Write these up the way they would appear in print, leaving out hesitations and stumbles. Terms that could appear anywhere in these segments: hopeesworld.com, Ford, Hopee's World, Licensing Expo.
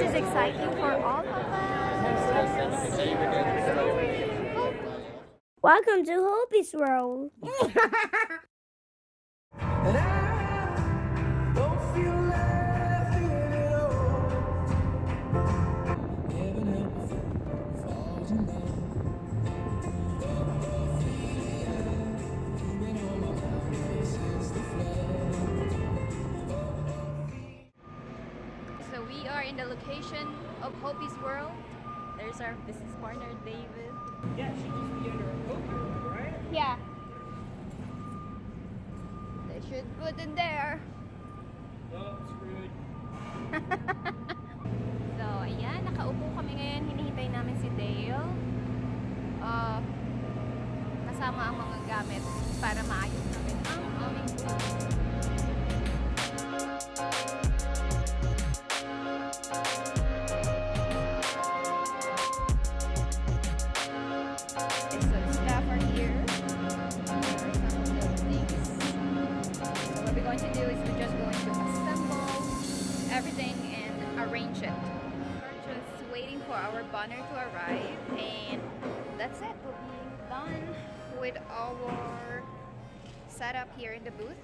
is exciting for all of us. Welcome to Hopee's World. We are in the location of Hopee's World. There's our business partner, David. Yeah, it should just be under Hopee's World, right? Yeah. They should put in there. Oh, screwed. So, ayan, nakaupo kami ngayon. Hinihintay namin si Dale. Kasama ang mga gamit para maayos namin ang aming our banner to arrive, and that's it. We'll be done with our setup here in the booth.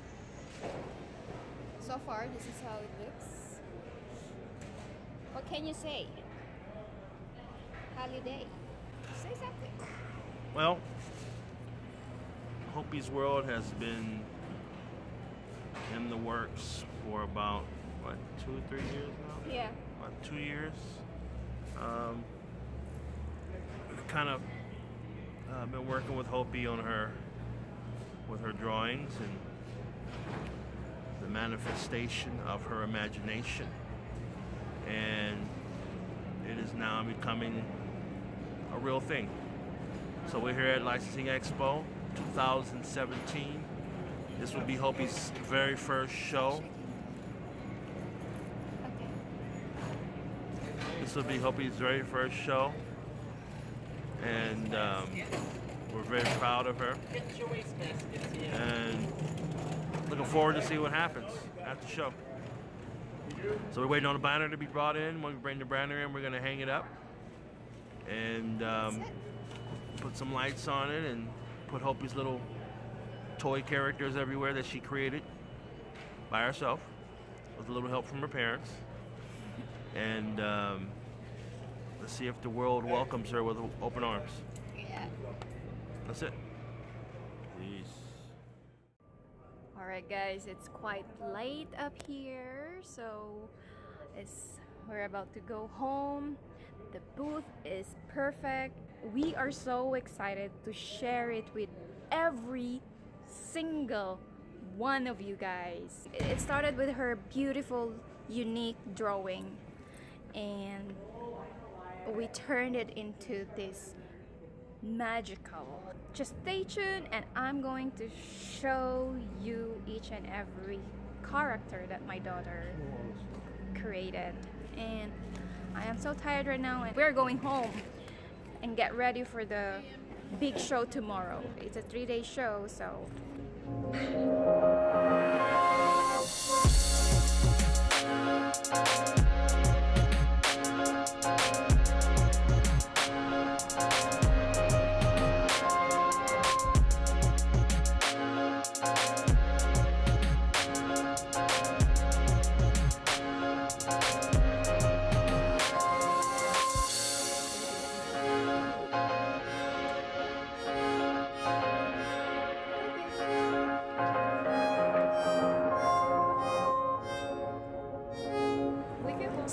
So far, this is how it looks. What can you say? Holiday. Say something. Well, Hopee's World has been in the works for about, what, 2 or 3 years now? Yeah. About 2 years. Kind of been working with Hopee on her drawings and the manifestation of her imagination, and it is now becoming a real thing. So we're here at Licensing Expo 2017. This will be Hopee's very first show. This will be Hopee's very first show, and we're very proud of her, and looking forward to see what happens at the show. So we're waiting on the banner to be brought in. When we bring the banner in, we're going to hang it up and put some lights on it and put Hopee's little toy characters everywhere that she created by herself with a little help from her parents. And let's see if the world welcomes her with open arms. Yeah. That's it. Peace. Alright guys, it's quite late up here, so we're about to go home. The booth is perfect. We are so excited to share it with every single one of you guys. It started with her beautiful, unique drawing, and we turned it into this magical. Just stay tuned, and I'm going to show you each and every character that my daughter created. And I am so tired right now, and we're going home and get ready for the big show tomorrow. It's a 3-day show, so...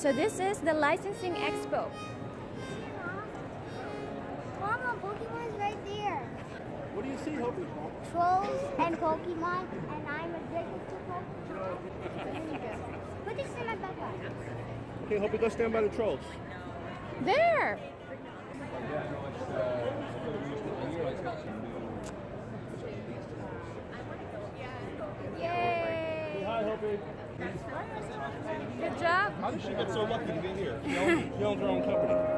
So this is the Licensing Expo. Mama, Pokemon's right there. What do you see, Hopee? Trolls and Pokemon, and I'm addicted to Pokemon. Put this in my backpack. Okay, Hopee, go stand by the trolls. There! Yay! Hi, Hopee. Good job. How did she get so lucky to be here? She owns her own company.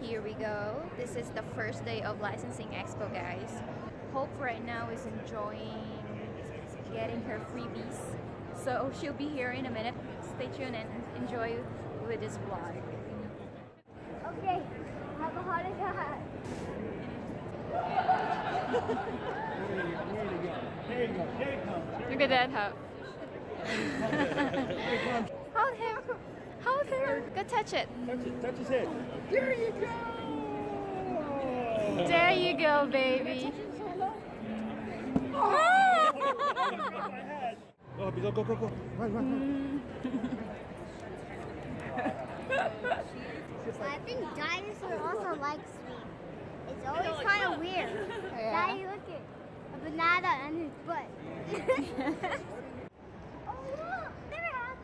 Here we go. This is the first day of Licensing Expo, guys. Hope right now is enjoying getting her freebies. So she'll be here in a minute. Stay tuned and enjoy with this vlog. Okay, have a holiday. There you go. There it comes. Look at that, Hope. Hold him. Hold her. Go touch it. Touch it. Touch his head. There you go. There you go, baby. Oh! Go, go, go, go. Run, run, I think dinosaur also likes me. It's always kind of weird. Yeah. Now you look at a banana on his butt. Oh, look! They have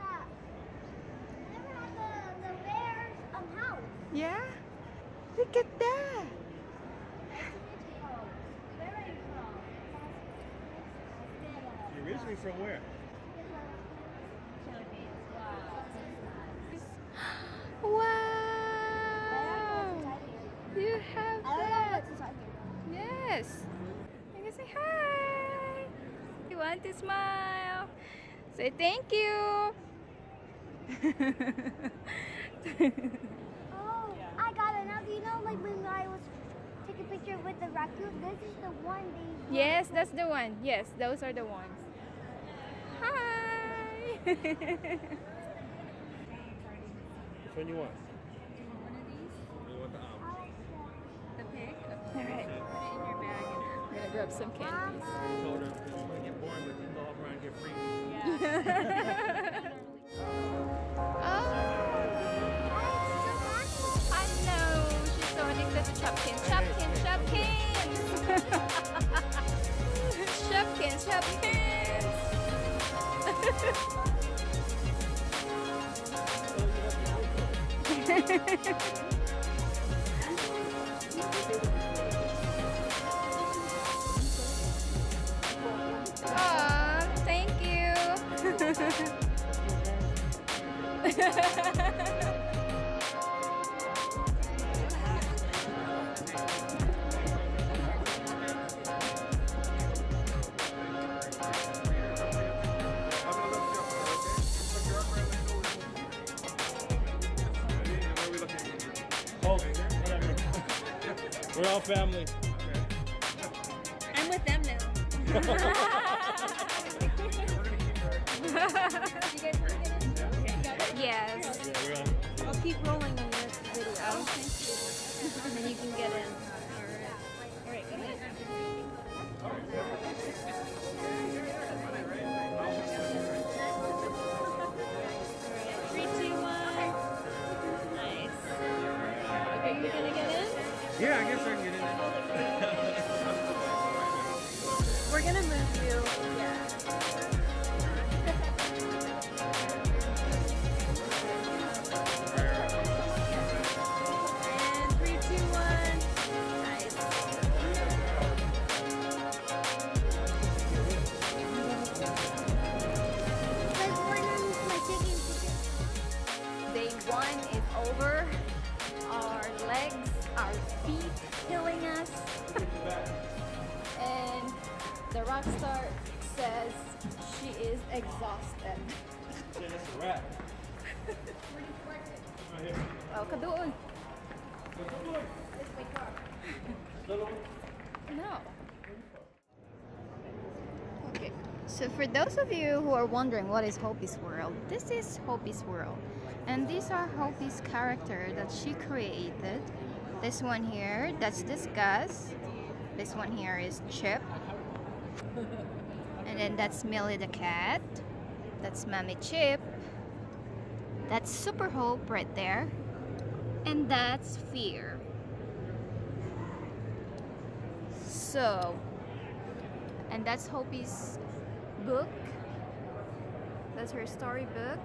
the bear's house. Yeah? Look at that! Originally from where? Wow! You have that! Yes! You can say hi! You want to smile! Say thank you! Oh, I got it now. Do you know, like when I was taking a picture with the raccoon, this is the one they. Yes, that's the one. Yes, those are the ones. Hi! Which one you want? One of these? You want the owl? The pig? Alright. Put it in your bag and we're gonna grab some candies. I told her because when I get born with you, go up around and get free. Yeah. Oh! I know! She's so addicted to Chopkins. Chopkins! Chopkins! Chopkins! Chopkins! Aw, thank you. We're all family. I'm with them now. Yes. Yeah, I'll keep rolling on this video. Thank you. And then you can get in. Alright, go ahead. 3, 2, 1. Nice. Okay, you're gonna get in? Yeah, I guess I can get in it. We're gonna move you. Yeah. And 3, 2, 1. Nice. Day 1 is over. Our legs. Our feet killing us, and the rock star says she is exhausted. Yeah, that's a wrap. Right here. Oh, kadoon. It's my car. No. Okay, so for those of you who are wondering what is Hopee's World, this is Hopee's World, and these are Hopee's characters that she created. This one here, that's Disgust. This one here is Chip. And then that's Millie the cat. That's Mommy Chip. That's Super Hope right there. And that's Fear. So, and that's Hopee's book. That's her storybook,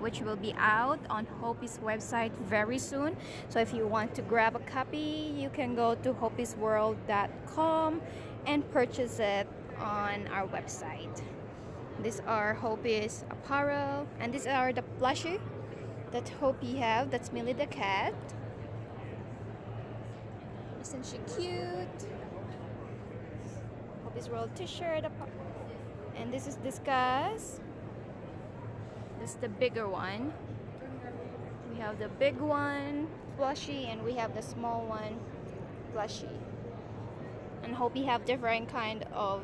which will be out on Hopee's website very soon. So if you want to grab a copy, you can go to hopeesworld.com and purchase it on our website. These are Hopee's apparel, and these are the plushie that Hopee have. That's Millie the cat. socks and she cute. Hopee's World t-shirt. And this is Discuss. This is the bigger one. We have the big one, plushie, and we have the small one, plushie. And Hopee have different kind of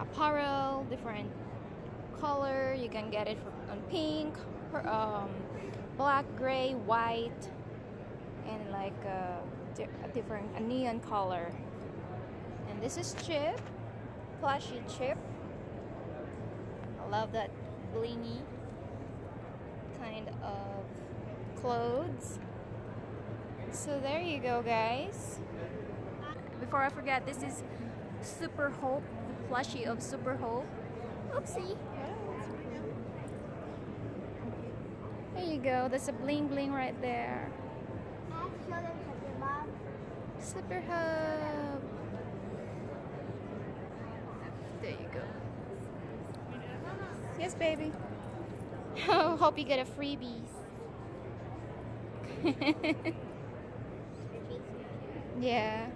apparel, different color. You can get it on pink, black, gray, white, and like a neon color. And this is Chip, plushy Chip. I love that blingy kind of clothes. So there you go, guys. Before I forget, this is Super Hope, the plushie of Super Hope. Oopsie. There you go. There's a bling bling right there. Super Hope. There you go. Yes, baby. Hope you get a freebie. Yeah.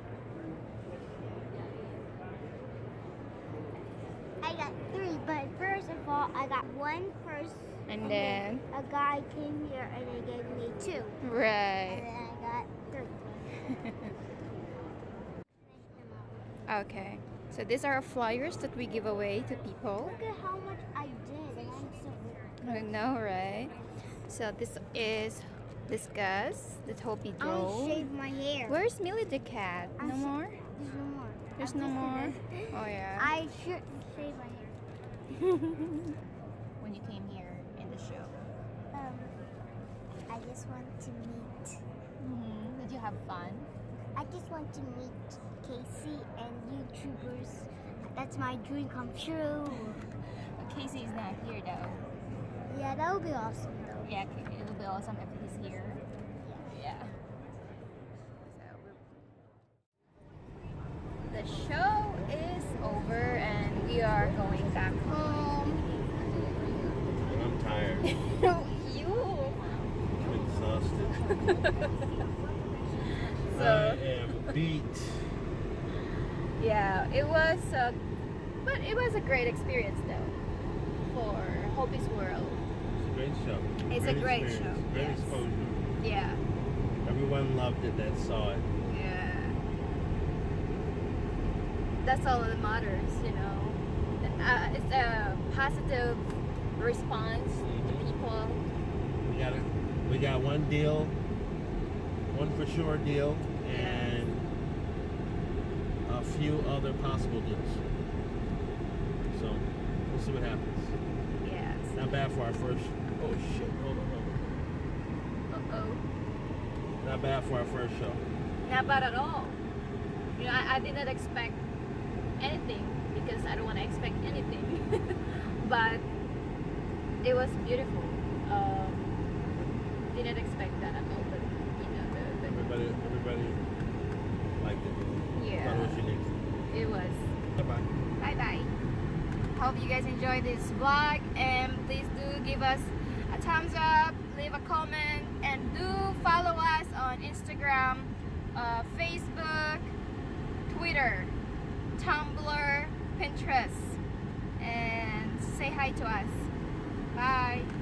I got three, but first of all, I got one first. And then a guy came here and he gave me two. Right. And then I got three. Okay. So these are flyers that we give away to people. Look at how much I did. I know, right? So this is Discuss. This Hopee drove. I shaved my hair. Where's Millie the cat? No more? There's no more. There's no more? Oh yeah. I should shave my hair. When you came here in the show? I just want to meet. Mm-hmm. Did you have fun? I just want to meet Casey and YouTubers. That's my dream come true. But Casey is not here though. Yeah, that would be awesome though. Yeah, it would be awesome if he's here. Yeah. Yeah. The show is over and we are going back home. I'm tired. You. I'm exhausted. So, I am beat. Yeah, it was a, but it was a great experience though for Hopee's World. It's a great show. It's a great show. Great exposure. Yeah. Everyone loved it that saw it. That's all that matters, you know. It's a positive response to people. We got one deal, one for sure deal, and a few other possible deals. So we'll see what happens. Yes. Not bad for our first. Oh shit! Hold on, hold on. Uh oh. Not bad for our first show. Not bad at all. You know, I did not expect anything because I don't want to expect anything. But it was beautiful. Didn't expect that at all, but you know, everybody liked it. Yeah, thought it was unique. It was. Bye bye. Hope you guys enjoyed this vlog, and please do give us a thumbs up, leave a comment, and do follow us on Instagram, Facebook, Twitter, Tumblr, Pinterest, and say hi to us. Bye.